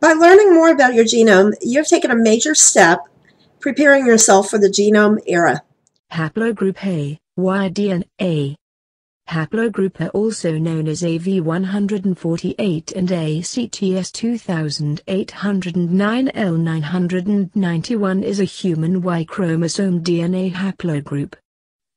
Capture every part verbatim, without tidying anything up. By learning more about your genome, you have taken a major step preparing yourself for the genome era. Haplogroup A, Y D N A. Haplogroup A, also known as A V one hundred forty-eight and A C T S two eight zero nine L nine nine one, is a human Y-chromosome D N A haplogroup.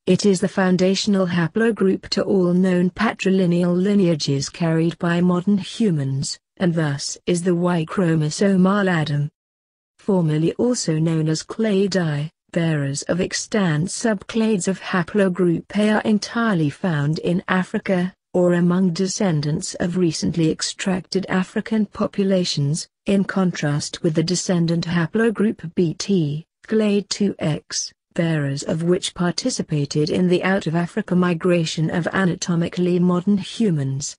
It is the foundational haplogroup to all known patrilineal lineages carried by modern humans, and thus is the Y-chromosomal Adam. Formerly also known as clade I, bearers of extant subclades of haplogroup A are entirely found in Africa, or among descendants of recently extracted African populations, in contrast with the descendant haplogroup B T, clade two X, bearers of which participated in the out-of-Africa migration of anatomically modern humans.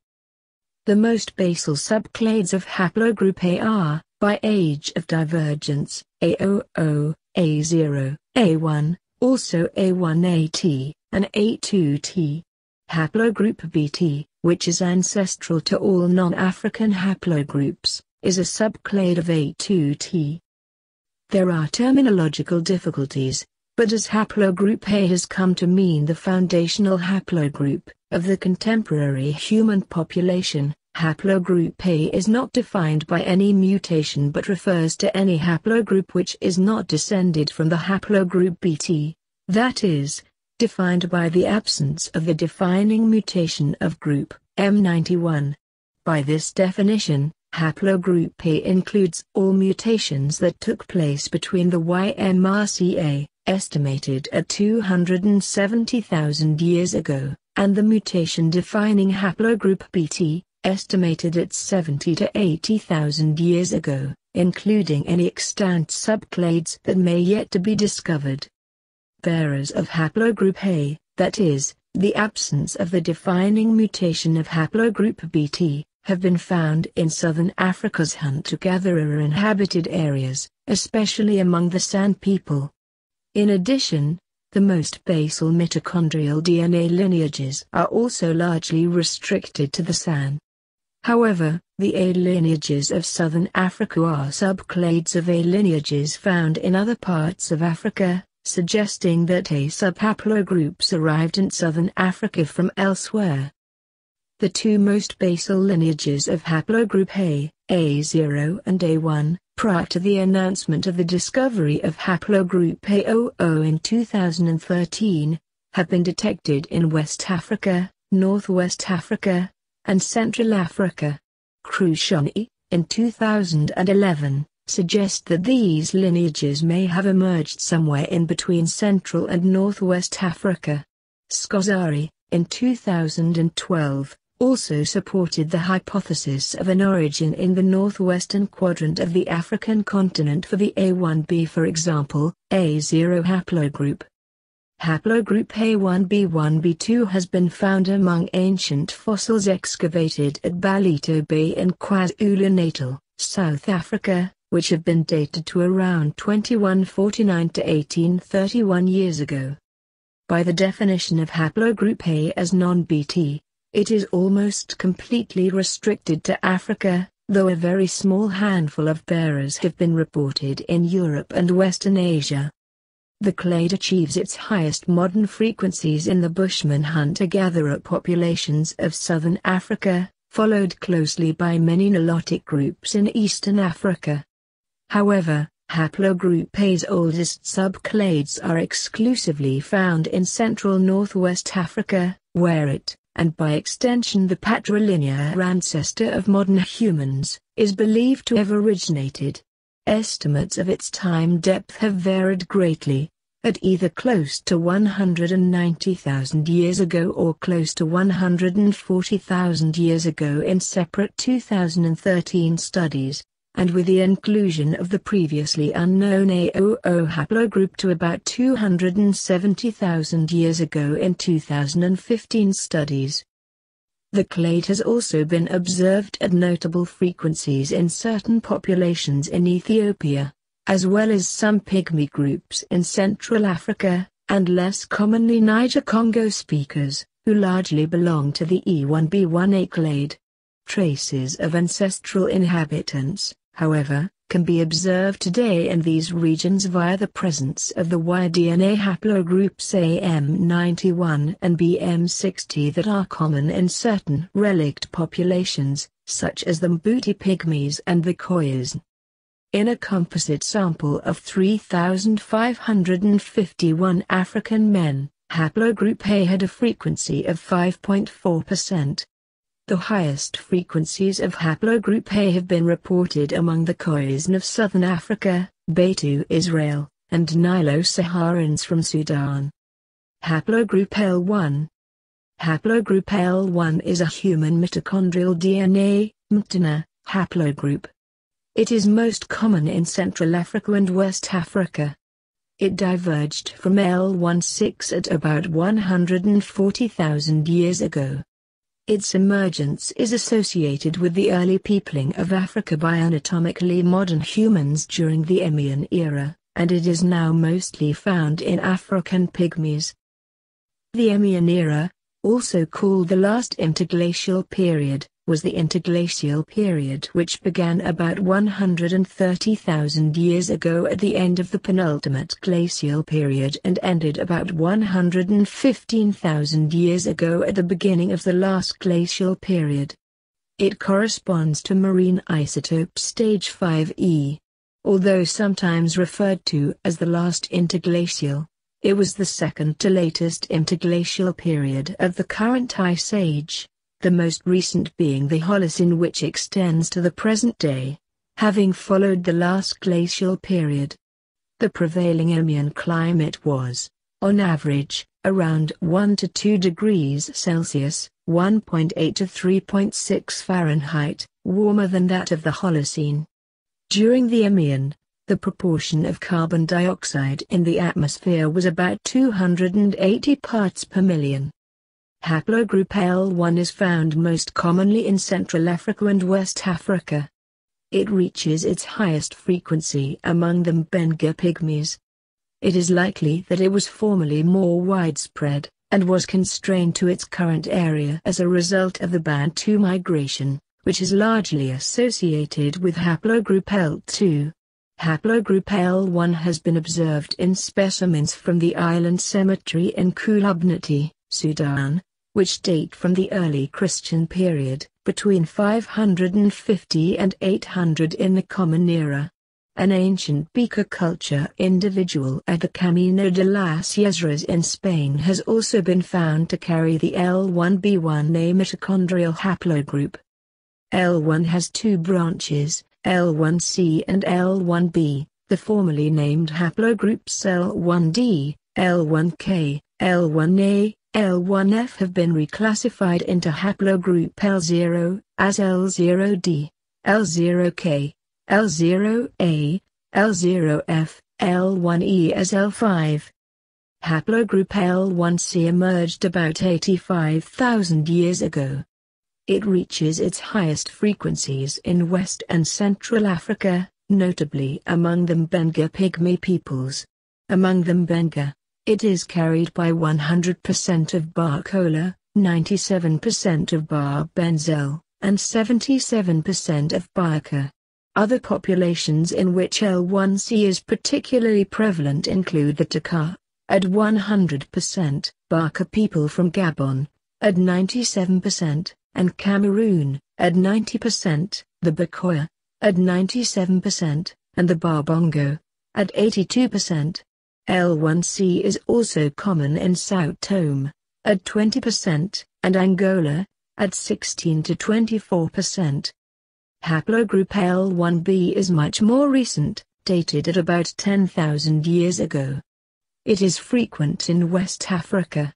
The most basal subclades of haplogroup A are, by age of divergence, A zero, A zero, A one, also A one A T, and A two T. Haplogroup B T, which is ancestral to all non-African haplogroups, is a subclade of A two T. There are terminological difficulties, but as haplogroup A has come to mean the foundational haplogroup of the contemporary human population, haplogroup A is not defined by any mutation but refers to any haplogroup which is not descended from the haplogroup B T, that is, defined by the absence of the defining mutation of group M ninety-one. By this definition, haplogroup A includes all mutations that took place between the Y M R C A, estimated at two hundred seventy thousand years ago, and the mutation defining haplogroup B T, estimated at seventy to eighty thousand years ago, including any extant subclades that may yet to be discovered. Bearers of haplogroup A, that is, the absence of the defining mutation of haplogroup B T, have been found in southern Africa's hunter-gatherer inhabited areas, especially among the San people. In addition, the most basal mitochondrial D N A lineages are also largely restricted to the San. However, the A lineages of southern Africa are subclades of A lineages found in other parts of Africa, suggesting that A subhaplogroups arrived in southern Africa from elsewhere. The two most basal lineages of haplogroup A, A zero and A one, prior to the announcement of the discovery of haplogroup A zero in two thousand thirteen, have been detected in West Africa, Northwest Africa, and Central Africa. Khoisan, in two thousand eleven, suggest that these lineages may have emerged somewhere in between Central and Northwest Africa. Skozari, in two thousand twelve, also supported the hypothesis of an origin in the northwestern quadrant of the African continent for the A one B, for example, A zero haplogroup. Haplogroup A one B one B two has been found among ancient fossils excavated at Balito Bay in KwaZulu Natal, South Africa, which have been dated to around twenty-one forty-nine to eighteen thirty-one years ago. By the definition of haplogroup A as non-B T, it is almost completely restricted to Africa, though a very small handful of bearers have been reported in Europe and Western Asia. The clade achieves its highest modern frequencies in the Bushman hunter-gatherer populations of southern Africa, followed closely by many nilotic groups in eastern Africa. However, haplogroup A's oldest subclades are exclusively found in central northwest Africa, where it, and by extension the patrilinear ancestor of modern humans, is believed to have originated. Estimates of its time depth have varied greatly, at either close to one hundred ninety thousand years ago or close to one hundred forty thousand years ago in separate two thousand thirteen studies, and with the inclusion of the previously unknown A zero haplogroup to about two hundred seventy thousand years ago in two thousand fifteen studies. The clade has also been observed at notable frequencies in certain populations in Ethiopia, as well as some pygmy groups in Central Africa, and less commonly Niger-Congo speakers, who largely belong to the E one B one A clade. Traces of ancestral inhabitants, however, can be observed today in these regions via the presence of the Y D N A haplogroups A M ninety-one and B M sixty that are common in certain relict populations, such as the Mbuti pygmies and the Khoisan. In a composite sample of three thousand five hundred fifty-one African men, haplogroup A had a frequency of five point four percent. The highest frequencies of haplogroup A have been reported among the Khoisan of southern Africa, Beta Israel, and Nilo-Saharans from Sudan. Haplogroup L one. Haplogroup L one is a human mitochondrial D N A, mtDNA, haplogroup. It is most common in Central Africa and West Africa. It diverged from L one six at about one hundred forty thousand years ago. Its emergence is associated with the early peopling of Africa by anatomically modern humans during the Eemian era, and it is now mostly found in African pygmies. The Eemian era, also called the last interglacial period, was the interglacial period which began about one hundred thirty thousand years ago at the end of the penultimate glacial period and ended about one hundred fifteen thousand years ago at the beginning of the last glacial period. It corresponds to marine isotope stage five E. Although sometimes referred to as the last interglacial, it was the second to latest interglacial period of the current ice age, the most recent being the Holocene, which extends to the present day, having followed the last glacial period. The prevailing Eemian climate was, on average, around one to two degrees Celsius, one point eight to three point six Fahrenheit, warmer than that of the Holocene. During the Eemian, the proportion of carbon dioxide in the atmosphere was about two hundred eighty parts per million. Haplogroup L one is found most commonly in Central Africa and West Africa. It reaches its highest frequency among the Mbenga pygmies. It is likely that it was formerly more widespread, and was constrained to its current area as a result of the Bantu migration, which is largely associated with haplogroup L two. Haplogroup L one has been observed in specimens from the island cemetery in Kulubnati, Sudan, which date from the early Christian period, between five hundred fifty and eight hundred in the Common Era. An ancient Bar-Ka culture individual at the Camino de las Yesras in Spain has also been found to carry the L one B one A mitochondrial haplogroup. L one has two branches, L one C and L one B, the formerly named haplogroups L one D, L one K, L one A, L one F have been reclassified into haplogroup L zero, as L zero D, L zero K, L zero A, L zero F, L one E as L five. Haplogroup L one C emerged about eighty-five thousand years ago. It reaches its highest frequencies in West and Central Africa, notably among the Mbenga pygmy peoples. Among the Mbenga, it is carried by one hundred percent of Bar-Kola, ninety-seven percent of Bar-Benzel, and seventy-seven percent of Bar-Ka. Other populations in which L one C is particularly prevalent include the Taka, at one hundred percent, Bar-Ka people from Gabon, at ninety-seven percent, and Cameroon, at ninety percent, the Bakoya, at ninety-seven percent, and the Bar-Bongo, at eighty-two percent. L one C is also common in Sao Tome, at twenty percent, and Angola, at sixteen to twenty-four percent. Haplogroup L one B is much more recent, dated at about ten thousand years ago. It is frequent in West Africa.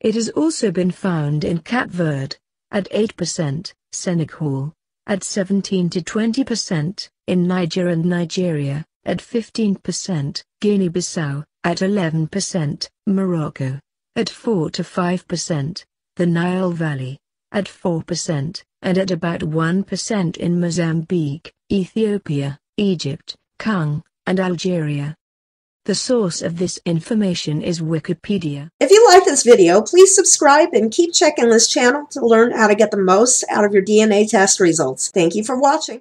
It has also been found in Cape Verde, at eight percent, Senegal, at seventeen to twenty percent, in Niger and Nigeria, at fifteen percent, Guinea-Bissau, at eleven percent, Morocco, at four to five percent, the Nile Valley, at four percent, and at about one percent in Mozambique, Ethiopia, Egypt, Congo, and Algeria. The source of this information is Wikipedia. If you like this video, please subscribe and keep checking this channel to learn how to get the most out of your D N A test results. Thank you for watching.